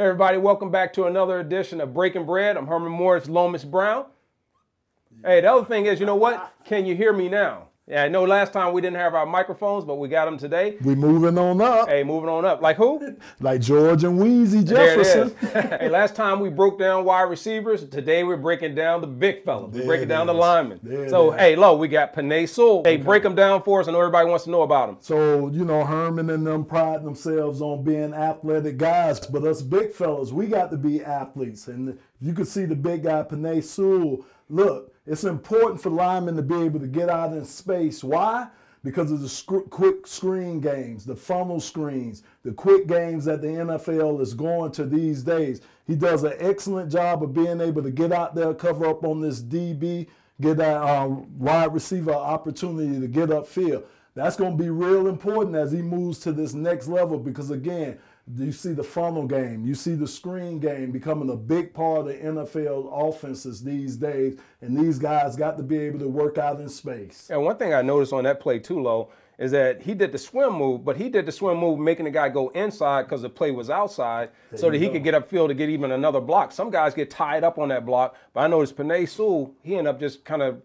Hey everybody, welcome back to another edition of Breaking Bread. I'm Herman Morris, Lomas Brown. Hey, the other thing is, you know what? Can you hear me now? Yeah, I know last time we didn't have our microphones, but we got them today. We moving on up. Hey, moving on up. Like who? Like George and Wheezy Jefferson. Hey, last time we broke down wide receivers. Today we're breaking down the big fella. We're breaking down the linemen. So, hey, we got Penei Sewell. Hey, break them down for us. I know everybody wants to know about them. So, you know, Herman and them pride themselves on being athletic guys, but us big fellas, we got to be athletes. And you could see the big guy, Penei Sewell. Look, it's important for linemen to be able to get out in space. Why? Because of the quick screen games, the funnel screens, the quick games that the NFL is going to these days. He does an excellent job of being able to get out there, cover up on this DB, get that wide receiver opportunity to get upfield. That's going to be real important as he moves to this next level because, again, you see the funnel game, you see the screen game becoming a big part of the NFL offenses these days, and these guys got to be able to work out in space. And one thing I noticed on that play too, Lo, is that he did the swim move, but he did the swim move making the guy go inside because the play was outside so that he could get upfield to get even another block. Some guys get tied up on that block, but I noticed Penei Sewell, he ended up just kind of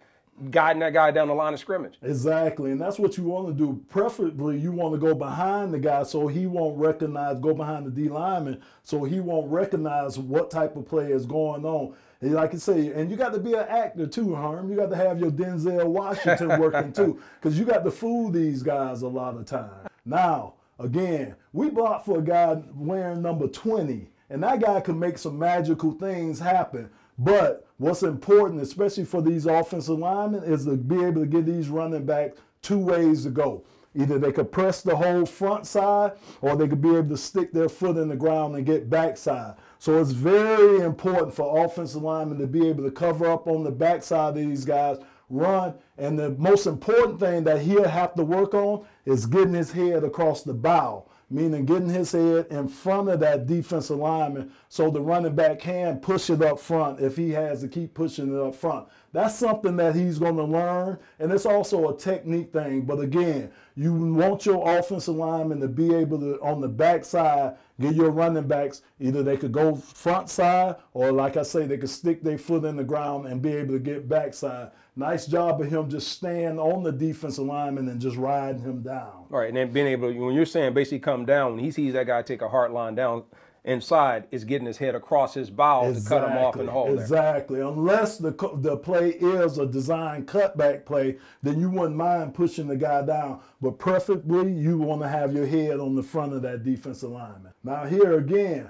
guiding that guy down the line of scrimmage. Exactly, and that's what you want to do. Preferably, you want to go behind the guy so he won't recognize, go behind the D lineman so he won't recognize what type of play is going on. And like I say, and you got to be an actor too, Herm. You got to have your Denzel Washington working too because you got to fool these guys a lot of times. Now, again, we blocked for a guy wearing number 20, and that guy can make some magical things happen. But what's important, especially for these offensive linemen, is to be able to give these running backs two ways to go. Either they could press the whole front side or they could be able to stick their foot in the ground and get backside. So it's very important for offensive linemen to be able to cover up on the backside of these guys, run, and the most important thing that he'll have to work on is getting his head across the bow. Meaning getting his head in front of that defensive lineman so the running back can push it up front if he has to keep pushing it up front. That's something that he's going to learn, and it's also a technique thing. But again, you want your offensive lineman to be able to, on the backside, get your running backs, either they could go front side or, like I say, they could stick their foot in the ground and be able to get backside. Nice job of him just staying on the defensive lineman and just riding him down. All right, and then being able to, when you're saying basically come down, when he sees that guy take a hard line down inside, is getting his head across his bow to cut him off and hold there. Unless the play is a designed cutback play, then you wouldn't mind pushing the guy down. But preferably, you want to have your head on the front of that defensive lineman. Now here again,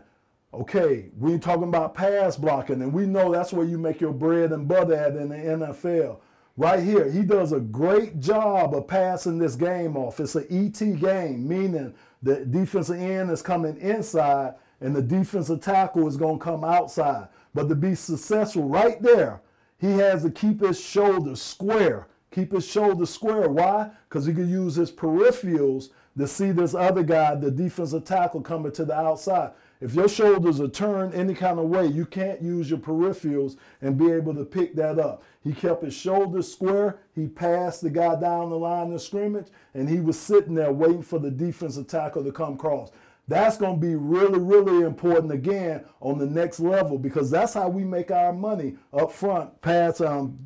okay, we're talking about pass blocking, and we know that's where you make your bread and butter at in the NFL. Right here, he does a great job of passing this game off. It's an ET game, meaning the defensive end is coming inside, and the defensive tackle is going to come outside. But to be successful right there, he has to keep his shoulders square. Keep his shoulders square. Why? Because he can use his peripherals to see this other guy, the defensive tackle, coming to the outside. If your shoulders are turned any kind of way, you can't use your peripherals and be able to pick that up. He kept his shoulders square. He passed the guy down the line of scrimmage, and he was sitting there waiting for the defensive tackle to come across. That's going to be really, really important, again, on the next level because that's how we make our money up front,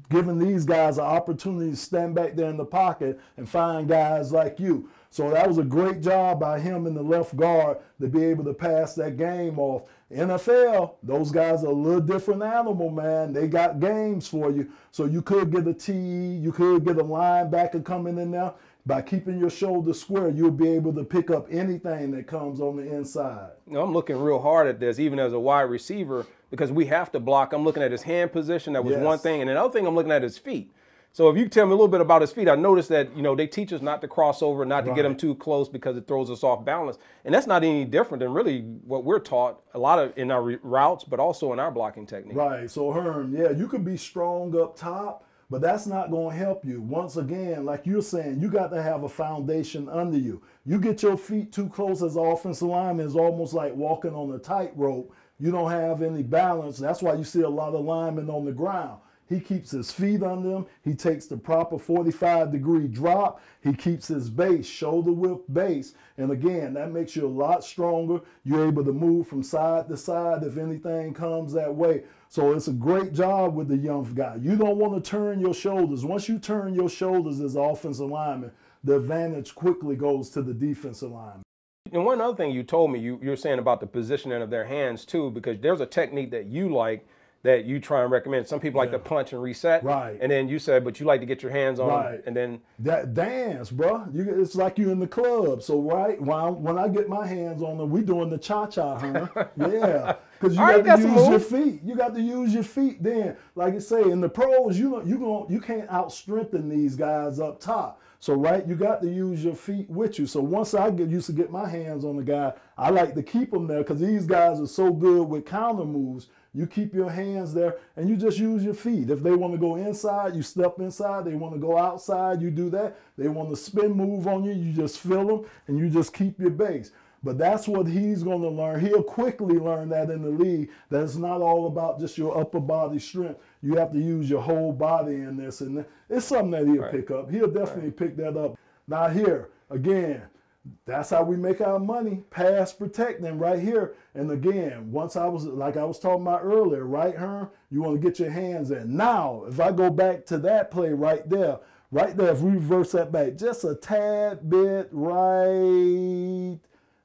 giving these guys an opportunity to stand back there in the pocket and find guys like you. So that was a great job by him in the left guard to be able to pass that game off. NFL, those guys are a little different animal, man. They got games for you. So you could get a TE, you could get a linebacker coming in there. By keeping your shoulders square, you'll be able to pick up anything that comes on the inside. You know, I'm looking real hard at this, even as a wide receiver, because we have to block. I'm looking at his hand position. That was one thing. And another thing, I'm looking at his feet. So if you tell me a little bit about his feet, I noticed that, you know, they teach us not to cross over, not to get them too close because it throws us off balance. And that's not any different than really what we're taught a lot of in our routes, but also in our blocking technique. Right. So, Herm, yeah, you can be strong up top, but that's not going to help you. Once again, like you're saying, you got to have a foundation under you. You get your feet too close as an offensive lineman, it's almost like walking on a tightrope. You don't have any balance. That's why you see a lot of linemen on the ground. He keeps his feet on them. He takes the proper 45-degree drop. He keeps his base, shoulder width base. And again, that makes you a lot stronger. You're able to move from side to side if anything comes that way. So it's a great job with the young guy. You don't want to turn your shoulders. Once you turn your shoulders as offensive lineman, the advantage quickly goes to the defensive lineman. And one other thing you told me, you were saying about the positioning of their hands too, because there's a technique that you like that you try and recommend. Some people like to punch and reset. Right. And then you said, but you like to get your hands on. Right. And then that dance, bro. It's like you're in the club. So when I get my hands on them, we doing the cha-cha, huh? Yeah. Because you got to use your feet. You got to use your feet then. Like I say, in the pros, you can't out-strengthen these guys up top. So, you got to use your feet with you. So once I used to get my hands on the guy, I like to keep them there because these guys are so good with counter moves. You keep your hands there, and you just use your feet. If they want to go inside, you step inside. They want to go outside, you do that. They want to spin move on you, you just fill them, and you just keep your base. But that's what he's going to learn. He'll quickly learn that in the league, that it's not all about just your upper body strength. You have to use your whole body in this. And it's something that he'll pick up. He'll definitely pick that up. Now here, again, that's how we make our money, pass protecting right here. And again, once I was, like I was talking about earlier, right, Herm? You want to get your hands in. Now, if I go back to that play right there, if we reverse that back, just a tad bit right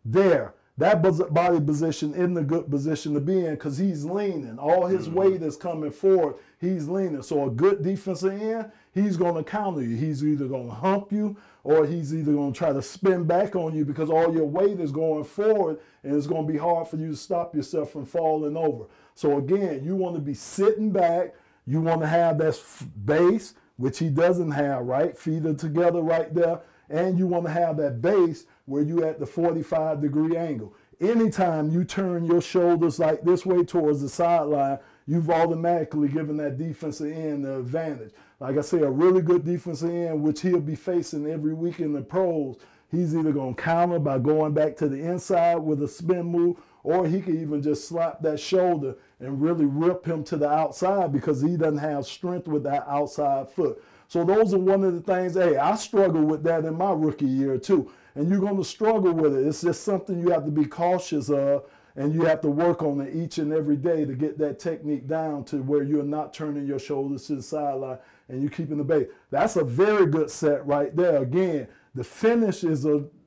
there. That body position in the good position to be in because he's leaning. All his weight is coming forward. He's leaning. So a good defensive end, he's going to counter you. He's either going to hump you or he's either going to try to spin back on you because all your weight is going forward and it's going to be hard for you to stop yourself from falling over. So again, you want to be sitting back. You want to have that base, which he doesn't have, right? Feet are together right there. And you want to have that base where you at the 45-degree angle. Anytime you turn your shoulders like this way towards the sideline, you've automatically given that defensive end the advantage. Like I say, a really good defensive end, which he'll be facing every week in the pros, he's either going to counter by going back to the inside with a spin move, or he can even just slap that shoulder and really rip him to the outside because he doesn't have strength with that outside foot. So those are one of the things, hey, I struggled with that in my rookie year too. And you're going to struggle with it. It's just something you have to be cautious of, and you have to work on it each and every day to get that technique down to where you're not turning your shoulders to the sideline and you're keeping the base. That's a very good set right there. Again, the finish is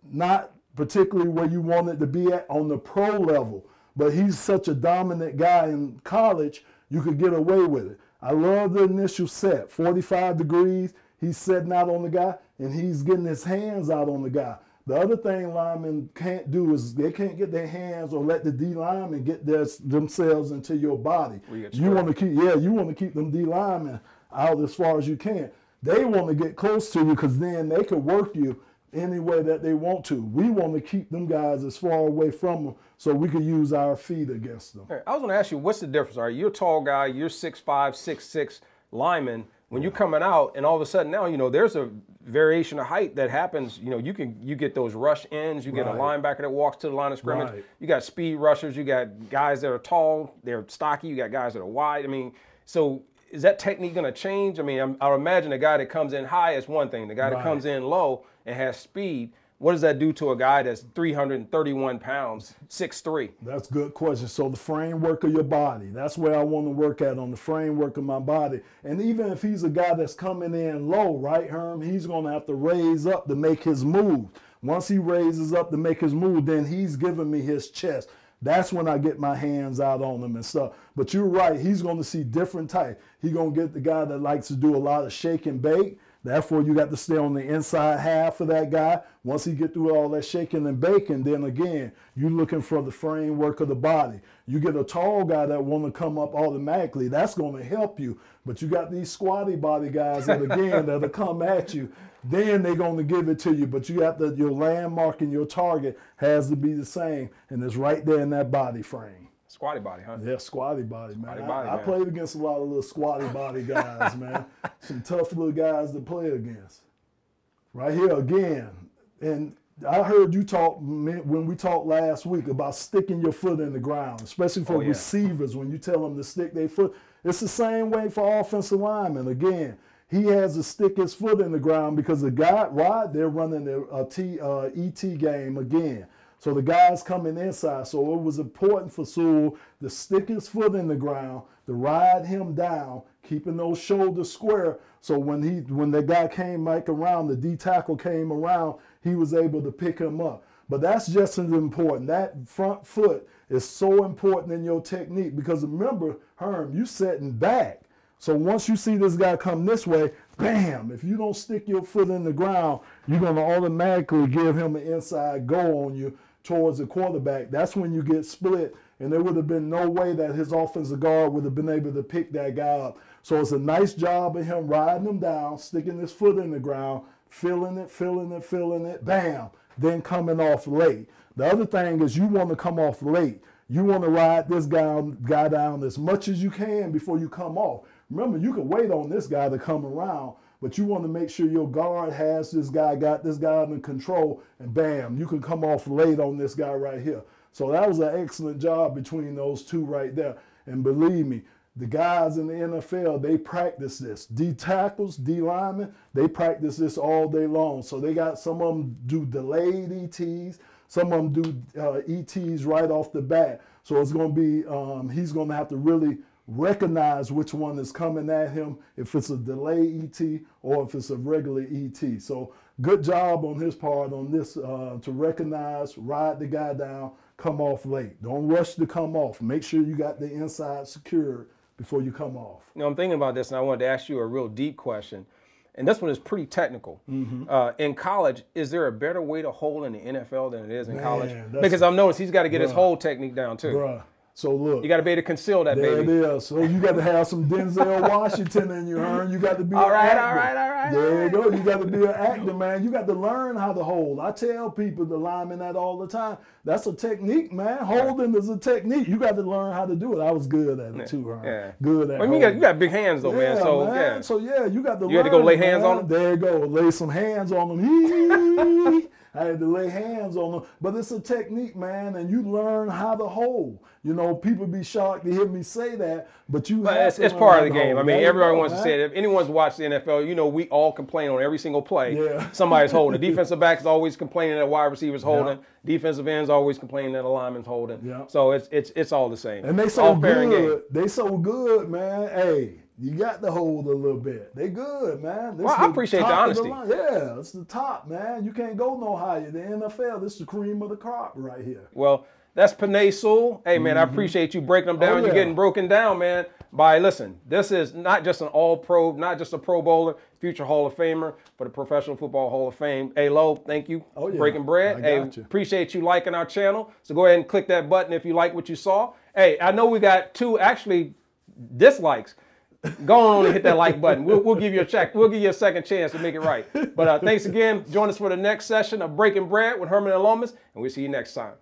not particularly where you want it to be at on the pro level, but he's such a dominant guy in college, you could get away with it. I love the initial set, 45 degrees. He's setting out on the guy, and he's getting his hands out on the guy. The other thing linemen can't do is they can't get their hands or let the D linemen get themselves into your body. You want to keep, you want to keep them D linemen out as far as you can. They want to get close to you because then they can work you any way that they want to. We want to keep them guys as far away from them so we can use our feet against them. I was going to ask you, what's the difference? Are you a tall guy? You're 6'5", 6'6", lineman. When you're coming out and all of a sudden now, there's a variation of height that happens. You get those rush ends. You get a linebacker that walks to the line of scrimmage. You got speed rushers. You got guys that are tall. They're stocky. You got guys that are wide. I mean, so is that technique going to change? I mean, I would imagine a guy that comes in high is one thing. The guy that comes in low and has speed, what does that do to a guy that's 331 pounds, 6'3"? That's a good question. So the framework of your body, that's where I want to work at, on the framework of my body. And even if he's a guy that's coming in low, right, Herm, he's going to have to raise up to make his move. Once he raises up to make his move, then he's giving me his chest. That's when I get my hands out on him and stuff. But you're right, he's going to see different types. He's going to get the guy that likes to do a lot of shake and bake. Therefore, you got to stay on the inside half of that guy. Once he get through all that shaking and baking, then again, you're looking for the framework of the body. You get a tall guy that want to come up automatically. That's going to help you. But you got these squatty body guys that, again, that'll come at you. Then they're going to give it to you. But you have to, your landmark and your target has to be the same. And it's right there in that body frame. Squatty body, huh? Yeah, squatty body, man. I played against a lot of little squatty body guys, man. Some tough little guys to play against. Right here again. And I heard you talk when we talked last week about sticking your foot in the ground, especially for receivers when you tell them to stick their foot. It's the same way for offensive linemen. Again, he has to stick his foot in the ground because the guy, they're running their ET game again. So the guy's coming inside. So it was important for Sewell to stick his foot in the ground, to ride him down, keeping those shoulders square. So when the guy came around, the D tackle came around, he was able to pick him up. But that's just as important. That front foot is so important in your technique because remember, Herm, you setting back. So once you see this guy come this way, bam, if you don't stick your foot in the ground, you're going to automatically give him an inside go on you towards the quarterback. That's when you get split, and there would have been no way that his offensive guard would have been able to pick that guy up. So it's a nice job of him riding him down, sticking his foot in the ground, feeling it, feeling it, feeling it, bam, then coming off late. The other thing is you want to come off late. You want to ride this guy down as much as you can before you come off. Remember, you can wait on this guy to come around, but you want to make sure your guard has this guy, got this guy under control, and bam, you can come off late on this guy right here. So that was an excellent job between those two right there. And believe me, the guys in the NFL, they practice this. D tackles, D linemen, they practice this all day long. So they got some of them do delayed ETs, some of them do ETs right off the bat. So it's going to be, he's going to have to really recognize which one is coming at him, if it's a delay ET or if it's a regular ET. So good job on his part on this to recognize, ride the guy down, come off late. Don't rush to come off. Make sure you got the inside secured before you come off. You know, I'm thinking about this, and I wanted to ask you a real deep question. And this one is pretty technical. Mm-hmm. In college, is there a better way to hold in the NFL than it is in college? Because I've noticed he's got to get his hold technique down, too. So look, you got to be able to conceal that, baby. There it is. So you got to have some Denzel Washington in you, Herm. You got to be an actor. There you go. You got to be an actor, man. You got to learn how to hold. I tell people, the linemen, that all the time. That's a technique, man. Holding is a technique. You got to learn how to do it. I was good at it too, Herm. Good at it. I mean, you got big hands though, man. So you got to. You had to go lay hands on them. There you go. Lay some hands on them. I had to lay hands on them. But it's a technique, man, and you learn how to hold. You know, people be shocked to hear me say that, but you have to. It's part of the game. I mean, everybody wants to say it. If anyone's watched the NFL, you know we all complain on every single play. Somebody's holding. Defensive back is always complaining that wide receiver's holding. Defensive end's always complaining that a lineman's holding. So it's all the same. And they so good. They so good, man. Hey. You got to hold a little bit. They good, man. Well, I appreciate the honesty. Yeah, it's the top, man. You can't go no higher. The NFL, this is the cream of the crop right here. Well, that's Penei Sewell. Hey, man, I appreciate you breaking them down. You're getting broken down, man. By, listen, this is not just an all-pro, not just a Pro Bowler, future Hall of Famer, but a Professional Football Hall of Fame. Hey, Lo, thank you. Breaking Bread. Hey, appreciate you liking our channel. So go ahead and click that button if you like what you saw. Hey, I know we got two, actually, dislikes. Go on and hit that like button. We'll give you a check. We'll give you a second chance to make it right. But thanks again. Join us for the next session of Breaking Bread with Herman and Lomas, and we'll see you next time.